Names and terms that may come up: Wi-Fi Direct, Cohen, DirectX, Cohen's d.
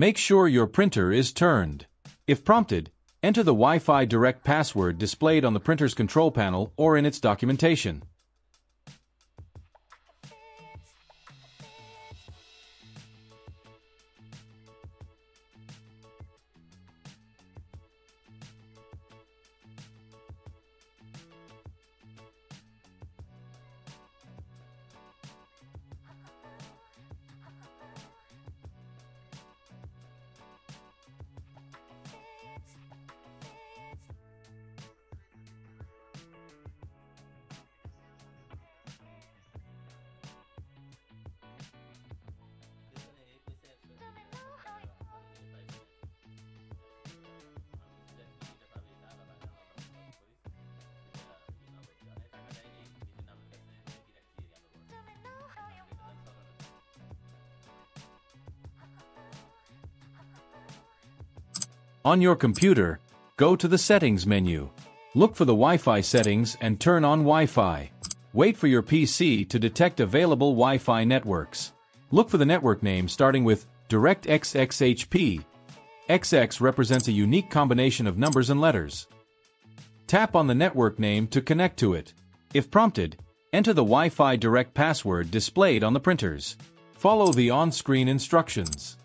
Make sure your printer is turned. If prompted, enter the Wi-Fi Direct password displayed on the printer's control panel or in its documentation. On your computer, go to the Settings menu. Look for the Wi-Fi settings and turn on Wi-Fi. Wait for your PC to detect available Wi-Fi networks. Look for the network name starting with DirectX XXHP. XX represents a unique combination of numbers and letters. Tap on the network name to connect to it. If prompted, enter the Wi-Fi Direct password displayed on the printers. Follow the on-screen instructions.